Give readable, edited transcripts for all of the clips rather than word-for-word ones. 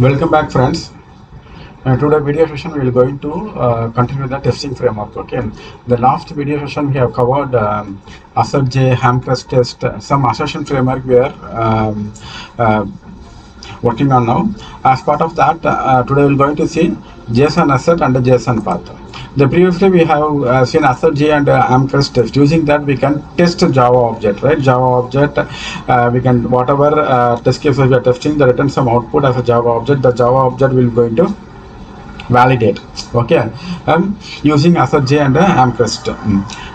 Welcome back, friends. To the video session, we will going to continue the testing framework. Okay, the last video session we have covered AssertJ, Hamcrest test, some assertion framework we are working on now. As part of that, today we will going to see JSONAssert and JSONPath. The previously we have seen AssertJ and Hamcrest test. Using that we can test Java object, right? Java object, we can whatever test cases we are testing, they return some output as a Java object. The Java object will going to validate. Okay, using AssertJ and Hamcrest.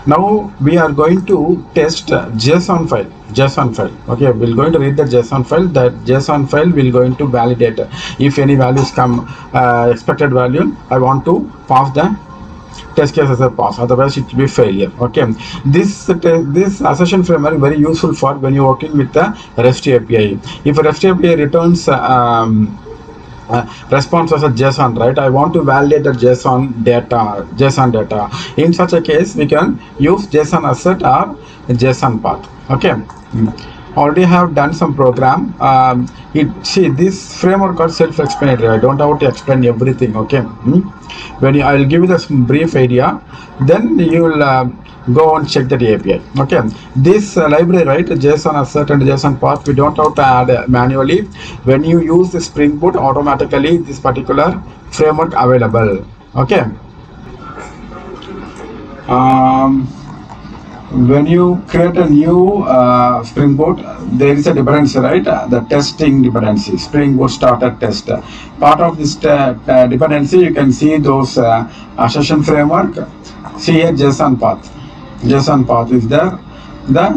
Now we are going to test JSON file. Okay, we're going to read the JSON file. That JSON file will going to validate if any values come expected value. I want to pass the test case as a pass, otherwise it will be failure. Okay, this assertion framework very useful for when you're working with the REST API. If REST API returns response as a JSON, right? I want to validate the JSON data. In such a case, we can use JSONAssert or JSONPath. Okay, already have done some program. See, this framework are self-explanatory. I don't have to explain everything. Okay, I will give you this brief idea, then you will go and check that API. Okay, this library, right, JSONAssert and JSONPath, we don't have to add manually. When you use the Spring Boot, automatically this particular framework available. Okay, when you create a new Spring Boot, there is a dependency, right? The testing dependency, Spring Boot starter test. Part of this dependency, you can see those assertion framework. See here, JSONPath. JSONPath is there. The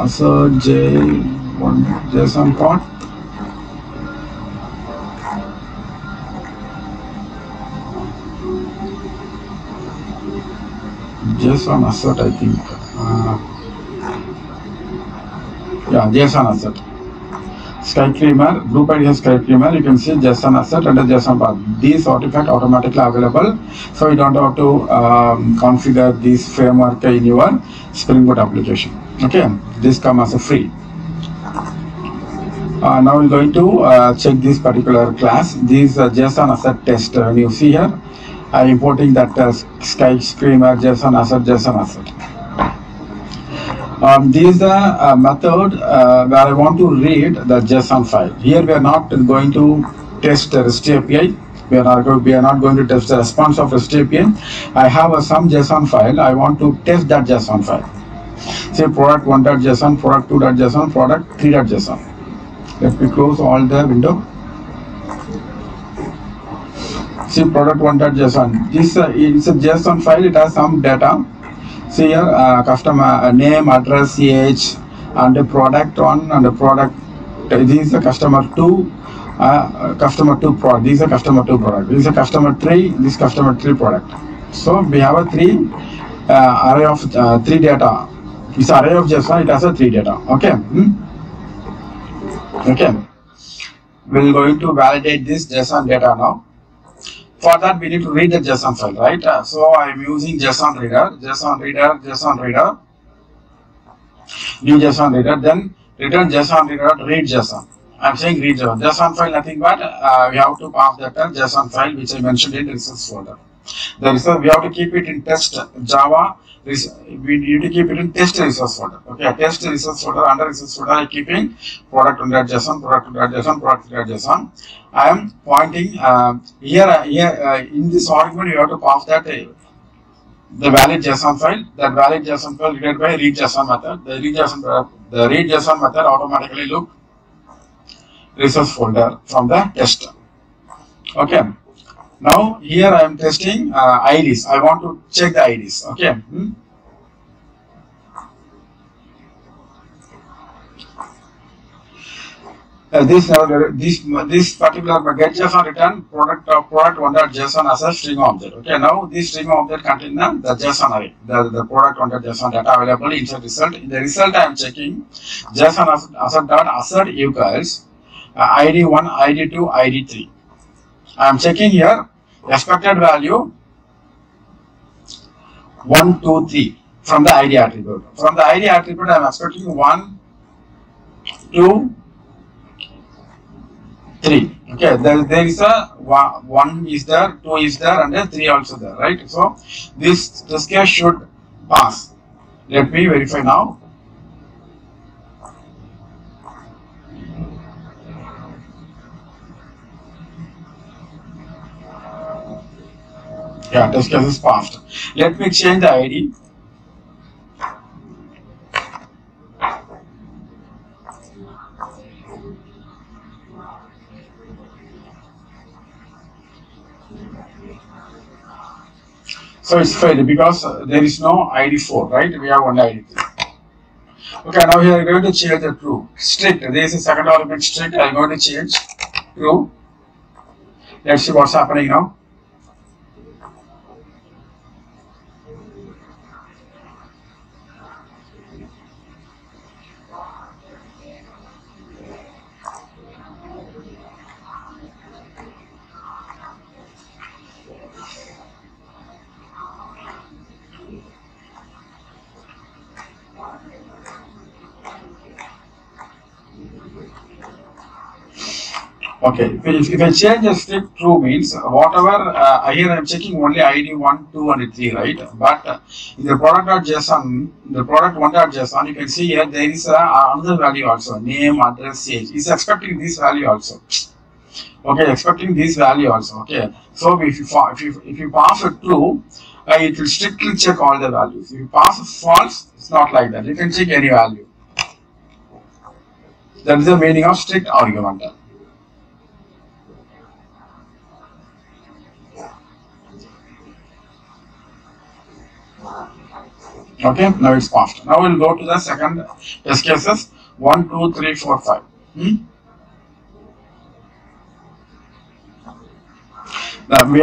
JSONPath. JSONAssert, I think. Yeah, JSONAssert. Skyscreamer, group ID has Skyscreamer. You can see JSONAssert and JSONPath. These artifacts automatically available, so you don't have to configure this framework in your Spring Boot application. Okay, this comes as a free. Now we're going to check this particular class. This JSONAssert test. When you see here, I'm importing that Skyscreamer JSONAssert, JSONAssert. This is the method where I want to read the JSON file. Here we are not going to test the REST API. We are not going to test the response of REST API. I have some JSON file. I want to test that JSON file. Say product1.json, product2.json, product3.json. Let me close all the window. See product1.json. This is a JSON file. It has some data. See here, customer name, address, age, and the product 1 and the product. This is a customer 2, customer 2 product. This is a customer 2 product. This is a customer 3. This is customer 3 product. So we have a array of 3 data. This array of JSON, it has a 3 data. Okay. Okay. We're going to validate this JSON data now. For that, we need to read the JSON file, right? So I am using JSON reader, new JSON reader, then return JSON reader, read JSON. I am saying read JSON. JSON file, nothing but we have to pass that JSON file which I mentioned in results folder. The result, we have to keep it in test Java. We need to keep it in test resource folder. Okay, test resource folder. Under resource folder, I keep in product1.json, product2.json, product3.json. I am pointing here in this argument. You have to pass that the valid JSON file. That valid JSON file created by read JSON method. The read JSON method automatically look resource folder from the test. Okay. Now here I am testing IDs. I want to check the IDs. Okay. This particular get JSON return product1.json as a string object. Okay. Now this string object contains the JSON array. The product1.json data available inside result. In the result, I am checking JSONAssert.assert equals ID1, ID2, ID3. I am checking here expected value 1, 2, 3 from the ID attribute. From the ID attribute, I am expecting 1, 2, 3. Okay, there is a 1 is there, 2 is there, and then 3 also there, right? So this case should pass. Let me verify now. Yeah, test case is passed. Let me change the ID. So it's failed because there is no ID4, right? We have only ID3. Okay, now we are going to change the true. Strict, there is a second element strict. I am going to change true. Let's see what's happening now. Okay, if I change the strict true means whatever here I am checking only ID 1, 2 and 3, right? But in the product.json, the product1.json, you can see here there is another value also, name, address, age. It's expecting this value also. Okay, expecting this value also. Okay, so if you pass a true, it will strictly check all the values. If you pass a false, it's not like that. You can check any value. That is the meaning of strict argument. Okay, now it's passed. Now we'll go to the second test cases 1, 2, 3, 4, 5. Now we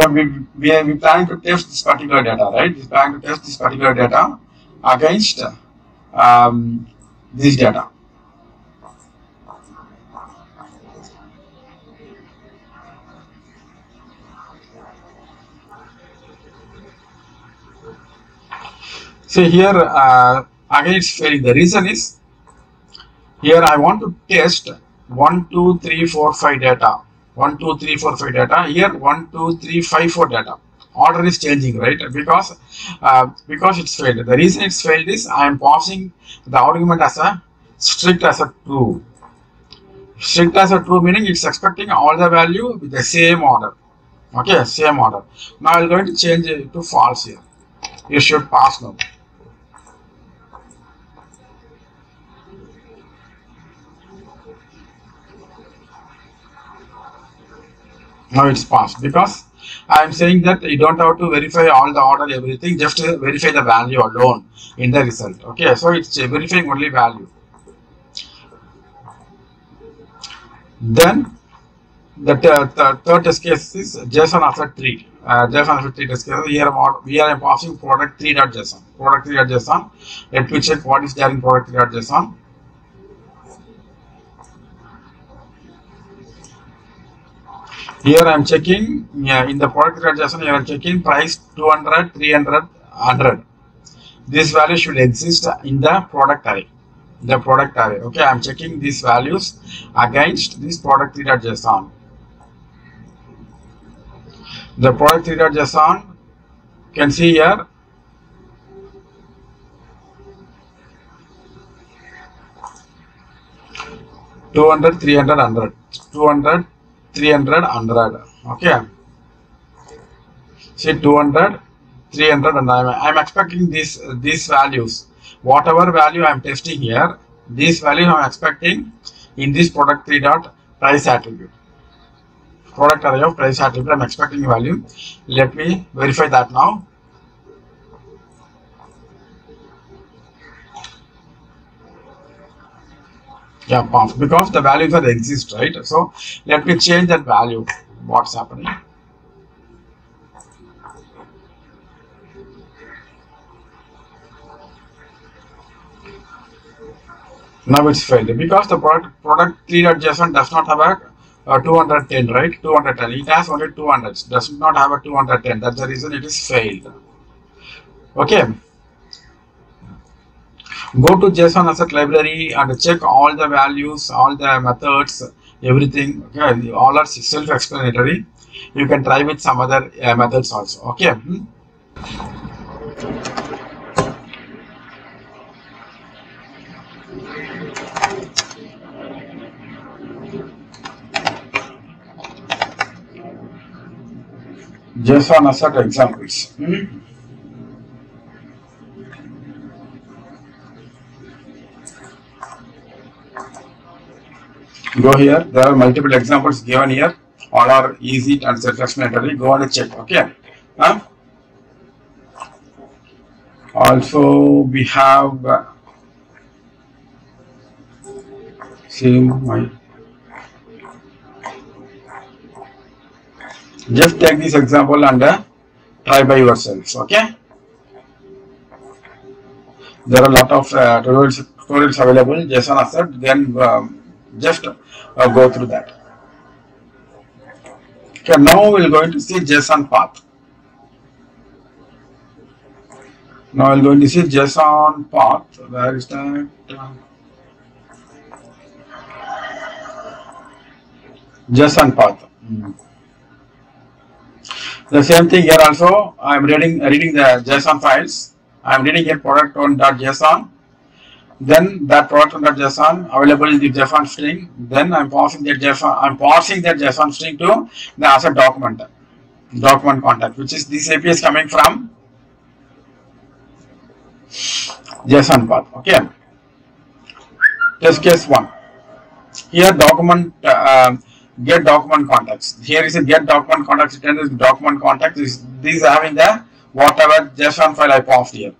plan to test this particular data, right? We plan to test this particular data against this data. So here again it's failing. The reason is here I want to test 1, 2, 3, 4, 5 data. 1, 2, 3, 4, 5 data. Here 1, 2, 3, 5, 4 data. Order is changing, right? Because it's failed. The reason it's failed is I am passing the argument as a strict as a true. Strict as a true meaning it's expecting all the value with the same order. Okay, same order. Now I'm going to change it to false here. You should pass now. Now it's passed because I am saying that you don't have to verify all the order, everything, just verify the value alone in the result. Okay, so it's verifying only value. Then the third test case is JSONAssert 3. JSON 3 test case. Here we are passing product3.json. Product3.json. Let me check what is there in product3.json. Here I am checking, yeah, in the product3.json here I am checking price 200, 300, 100. This value should exist in the product array. The product array. Okay, I am checking these values against this product3.json. The product3.json can see here. $200, $300, $100. $200, $300, $100. Okay. See $200, $300, and I'm expecting these values. Whatever value I'm testing here, these values I'm expecting in this product3.price attribute. Product array of price attribute, I'm expecting value. Let me verify that now. Yeah, passed because the values are exist, right? So let me change that value. What's happening? Now it's failed because the product3.json does not have a 210, right? 210. It has only 200. Does not have a 210. That's the reason it is failed. Okay. Go to JSON asset library and check all the values, all the methods, everything. Okay, all are self-explanatory. You can try with some other methods also. Okay. JSON assert examples. Go here. There are multiple examples given here. All are easy and self-explanatory. Go on and check. Okay. Also, we have just take this example and try by yourselves. Okay. There are a lot of tutorials available. JSONAssert. Then just go through that. Okay, now we are going to see JSON path. Now we are going to see JSON path. Where is that? JSON path. The same thing here also. I am reading the JSON files. I am reading here product1.json. Then that product1.json available in the JSON string. Then I am passing that JSON string to the assert document contact, which is this API is coming from JSON path. Okay. Test case 1. Here document. Get document contacts. Here is a get document contacts. It is document contacts. These are having the whatever JSON file I passed here.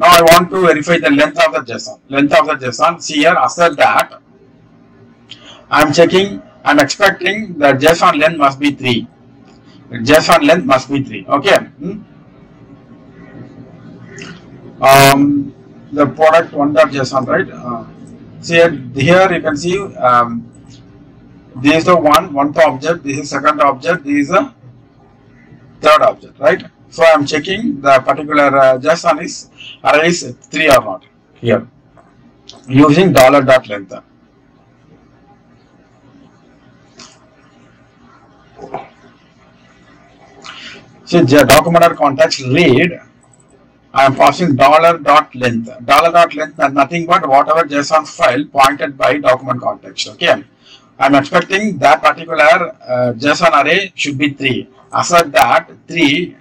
Now I want to verify the length of the JSON. See here, assert that. I am checking. I am expecting the JSON length must be 3. Okay. The product1.json, right? See here you can see. This is the one object, this is second object, this is the third object, right? So I am checking the particular JSON is arrays 3 or not here using $.length. So the document or context read, I am passing $.length. $.length and nothing but whatever JSON file pointed by document context. Okay. I am expecting that particular JSON array should be 3. Assert that 3,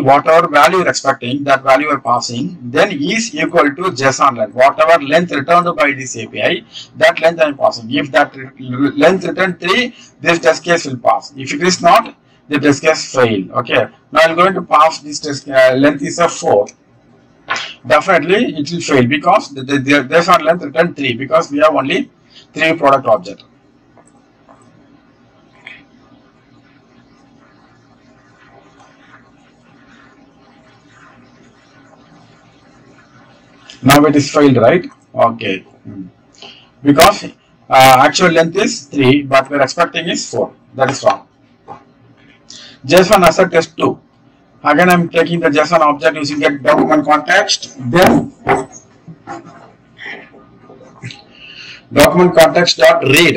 whatever value you are expecting, that value you are passing, then is equal to JSON length. Whatever length returned by this API, that length I am passing. If that length returned 3, this test case will pass. If it is not, the test case failed. Okay. Now I am going to pass this test length is a 4. Definitely it will fail because the JSON length returned 3 because we have only 3 product object. Now it is failed, right? Okay. Because actual length is 3, but we are expecting is 4. That is wrong. JSON assert test 2. Again, I am taking the JSON object using get document context. Then document context dot read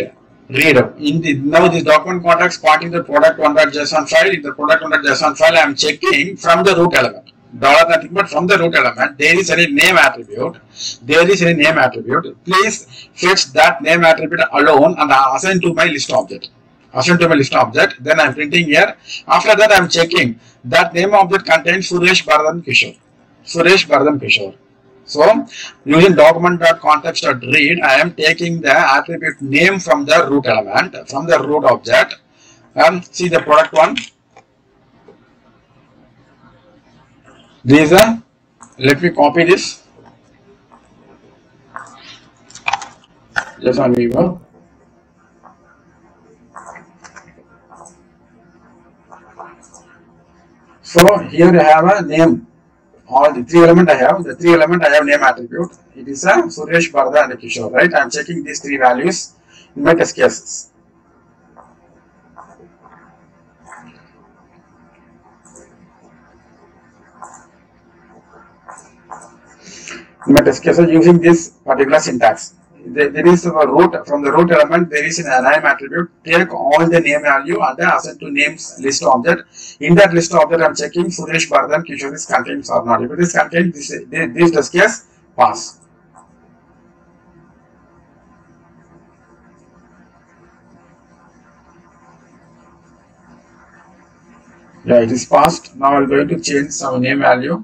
in the now this document context pointing the product1.json file. In the product1.json file, I am checking from the root element. Dollar nothing but from the root element there is any name attribute. Please fetch that name attribute alone and assign to my list object. Then I am printing here. After that, I am checking that name object contains Suresh Bharadhan Kishore. So, using document.context.read, I am taking the attribute name from the root element, from the root object. See the product one. This is a, let me copy this. JSON Weaver. So, here you have a name. All the 3 element I have, name attribute. It is a Suresh, Bharda and Kishore, right? I am checking these 3 values in my test cases. Using this particular syntax. there is a root, from the root element there is an name attribute. Take all the name value and assign to names list object. In that list object, I am checking Suresh, Bardhan, Kishore is contained or not. If it is contained, this does case pass. Yeah, it is passed. Now we are going to change some name value.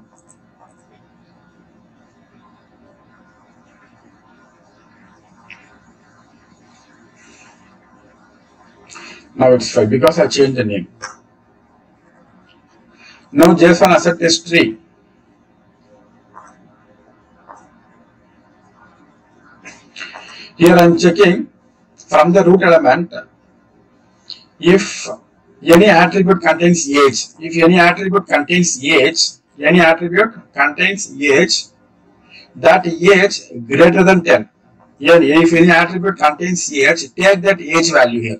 Now it's fine because I changed the name. Now JSON assert is tree. Here I am checking from the root element if any attribute contains age. If any attribute contains age, that age greater than 10. Here if any attribute contains age, take that age value here.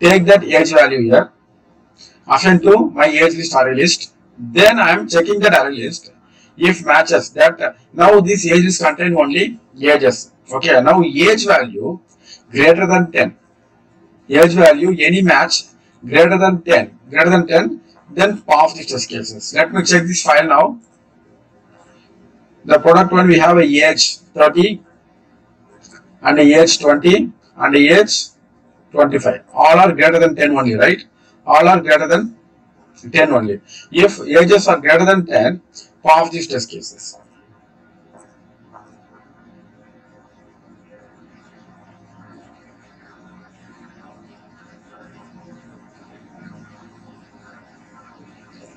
Assign to my age list array list. Then I am checking that array list. If matches that, now this age is contained only ages. Okay, now age value greater than 10. Age value any match greater than 10. Then pass the test cases. Let me check this file now. The product one we have a age 30 and a age 20 and a age 25. All are greater than 10 only, right? All are greater than 10 only. If ages are greater than 10, pass these test cases.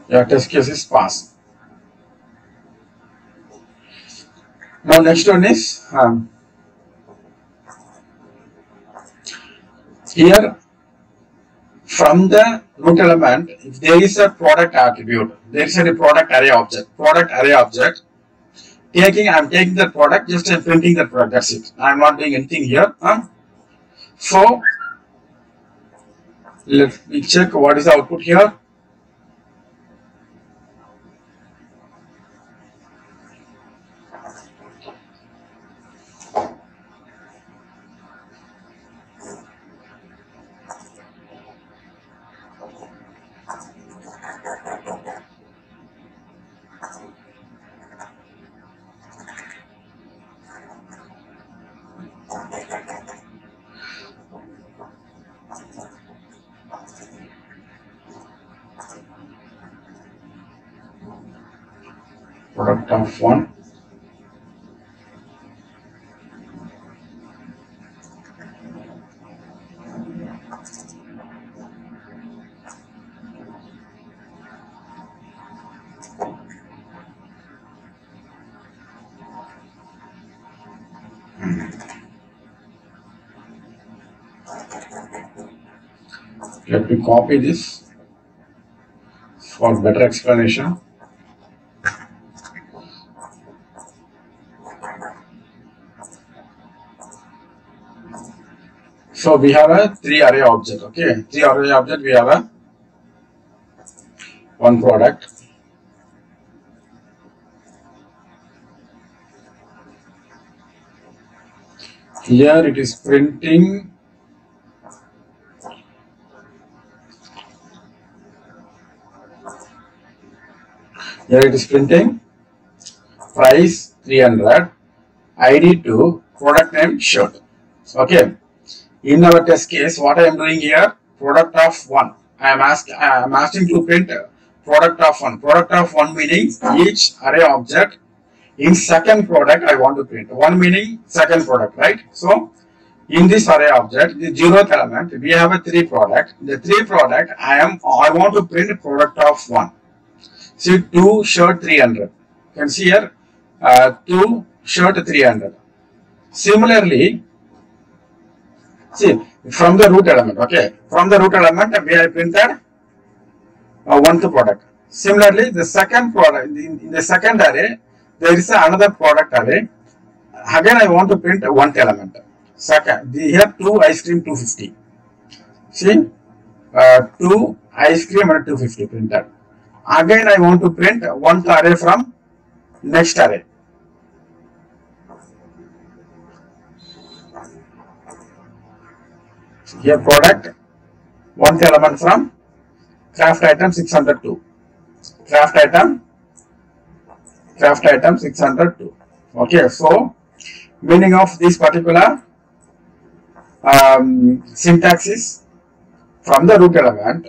Yeah, test cases pass. Now next one is here from the root element, if there is a product attribute, there is a product array object. I am taking the product, just I am printing the product. That's it. I am not doing anything here. So let me check what is the output here. Product of one. Let me copy this for better explanation. So we have a three array object, okay? We have a one product. Here it is printing price 300, ID 2, product name shirt. Okay. In our test case, what I am doing here, product of 1. I am asking to print product of 1. Product of 1 meaning each array object in second product I want to print. 1 meaning second product, right? So, in this array object, the 0th element, we have a 3 product. The 3 product, I want to print product of 1. See, 2 shirt 300. You can see here, 2 shirt 300. Similarly, see, from the root element, okay, from the root element we have printed 1th product. Similarly, the second product, in the second array, there is another product array. Again, I want to print 1th element. Second, we have 2 ice cream 250. See, 2 ice cream and 250 printed. Again, I want to print 1th array from next array. here product, 1th element from craft item 602. Craft item 602. Okay, so meaning of this particular syntax is from the root element.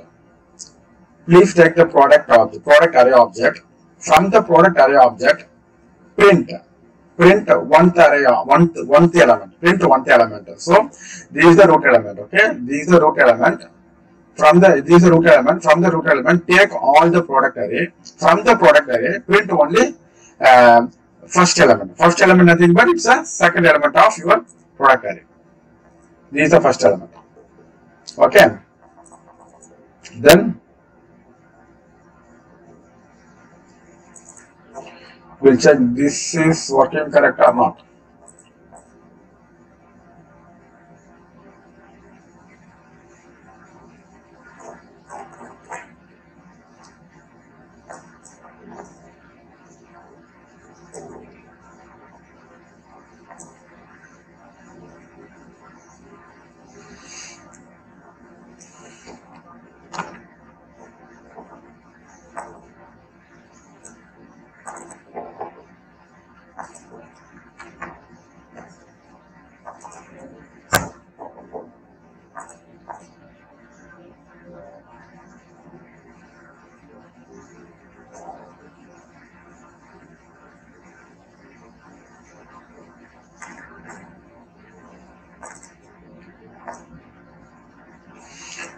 Please take the product array object. From the product array object, print one element. Print one element. So this is the root element. Okay, this is the root element. From the root element, take all the product array. From the product array, print only first element. First element nothing but it's a second element of your product array. This is the first element. Okay. Then we'll check this is working correct or not.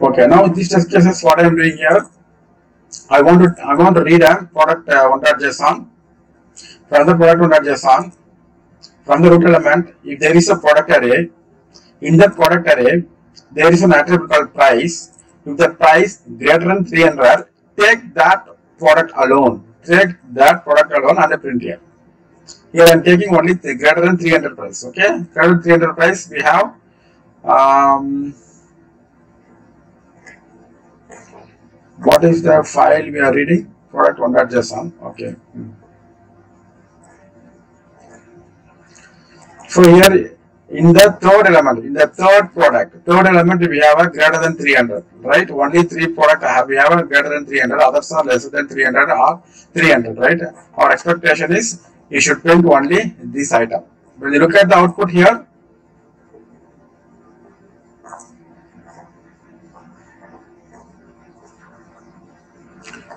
Okay, now this test cases what I am doing here, I want to read a product one.json. From the product one.json, from the root element, if there is a product array, in that product array there is an attribute called price. If the price greater than 300, take that product alone. And print here. Here I am taking only the greater than 300 price. Okay, greater than 300 price we have. What is the file we are reading? Product 1.json. Okay. So here in the third element, in the third product, we have a greater than 300, right? Only three products we have a greater than 300, others are lesser than 300 or 300, right? Our expectation is you should print only this item. When you look at the output here,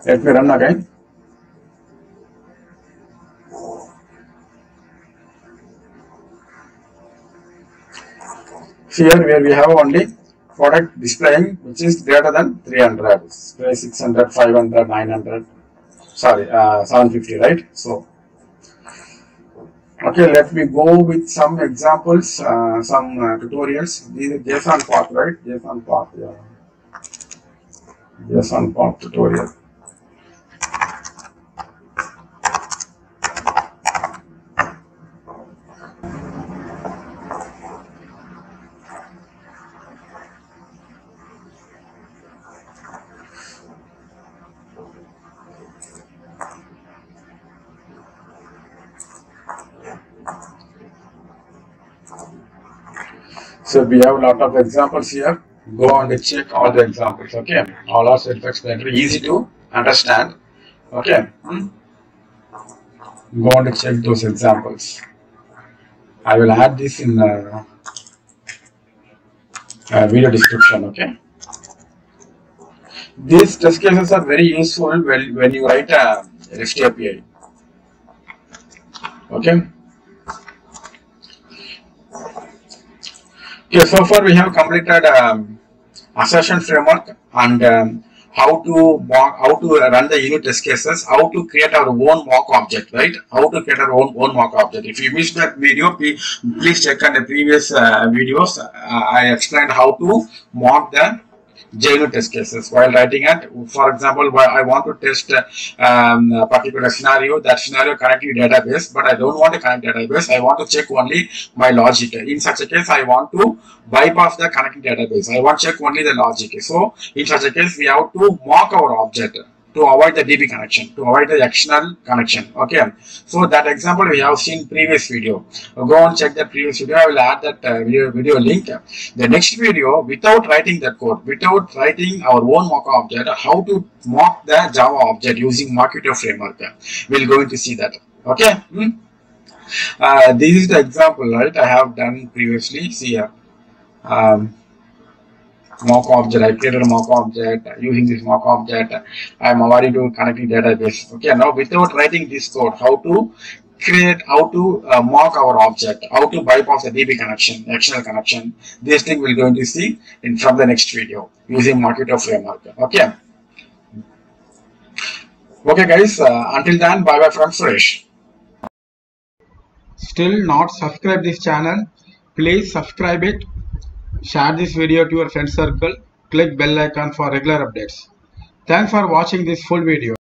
let me run again. Here where we have only product displaying which is greater than 300, 600, 500, 900, sorry 750, right? So, okay, let me go with some examples, some tutorials. These are JSONPath, right? JSONPath, yeah. JSONPath tutorial. So we have a lot of examples here. Go and check all the examples. Okay, all are self-explanatory, easy to understand. Okay, go and check those examples. I will add this in video description. Okay, these test cases are very useful when you write a REST API. Okay. Okay, so far we have completed assertion framework and how to run the unit test cases, how to create our own mock object, right? How to create our own mock object. If you missed that video, please check on the previous videos. I explained how to mock the JUnit test cases while writing it. For example, I want to test a particular scenario. That scenario connect to database, but I don't want to connect database. I want to check only my logic. In such a case, I want to bypass the connecting database. I want to check only the logic. So in such a case, we have to mock our object. to avoid the DB connection, to avoid the external connection. Okay, so that example we have seen previous video. Go and check that previous video. I will add that video link. The next video, without writing that code, without writing our own mock object, how to mock the Java object using Mockito framework. We'll going to see that. Okay. This is the example, right? I have done previously. See here. Mock object. I created a mock object. Using this mock object, I am already doing connecting database. Okay, now without writing this code, how to mock our object, how to bypass the DB connection, external connection. This thing we're going to see in from the next video using Mockito framework. Okay. Okay, guys. Until then, bye bye from Suresh. Still not subscribe this channel? Please subscribe it. Share this video to your friend circle. Click bell icon for regular updates. Thanks for watching this full video.